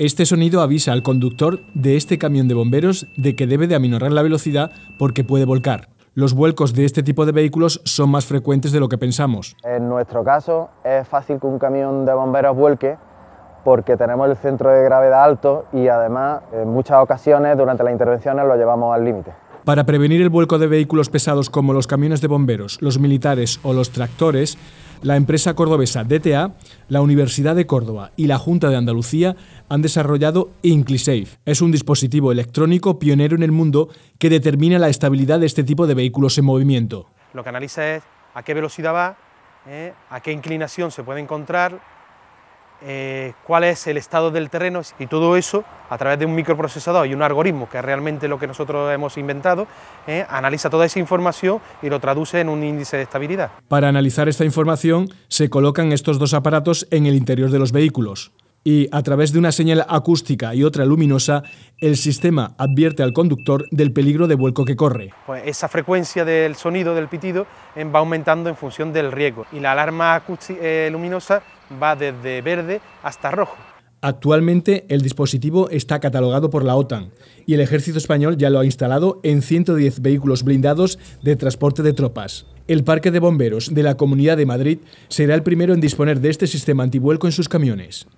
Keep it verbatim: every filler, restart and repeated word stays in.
Este sonido avisa al conductor de este camión de bomberos de que debe de aminorar la velocidad porque puede volcar. Los vuelcos de este tipo de vehículos son más frecuentes de lo que pensamos. En nuestro caso, es fácil que un camión de bomberos vuelque porque tenemos el centro de gravedad alto y además en muchas ocasiones durante las intervenciones lo llevamos al límite. Para prevenir el vuelco de vehículos pesados como los camiones de bomberos, los militares o los tractores, la empresa cordobesa D T A, la Universidad de Córdoba y la Junta de Andalucía han desarrollado Inclisafe. Es un dispositivo electrónico pionero en el mundo que determina la estabilidad de este tipo de vehículos en movimiento. Lo que analiza es a qué velocidad va, eh, a qué inclinación se puede encontrar, eh, cuál es el estado del terreno, y todo eso a través de un microprocesador y un algoritmo, que es realmente lo que nosotros hemos inventado, eh, analiza toda esa información y lo traduce en un índice de estabilidad. Para analizar esta información se colocan estos dos aparatos en el interior de los vehículos. Y a través de una señal acústica y otra luminosa, el sistema advierte al conductor del peligro de vuelco que corre. Pues esa frecuencia del sonido, del pitido, va aumentando en función del riesgo, y la alarma eh, luminosa va desde verde hasta rojo. Actualmente el dispositivo está catalogado por la OTAN y el ejército español ya lo ha instalado en ciento diez vehículos blindados de transporte de tropas. El Parque de Bomberos de la Comunidad de Madrid será el primero en disponer de este sistema antivuelco en sus camiones.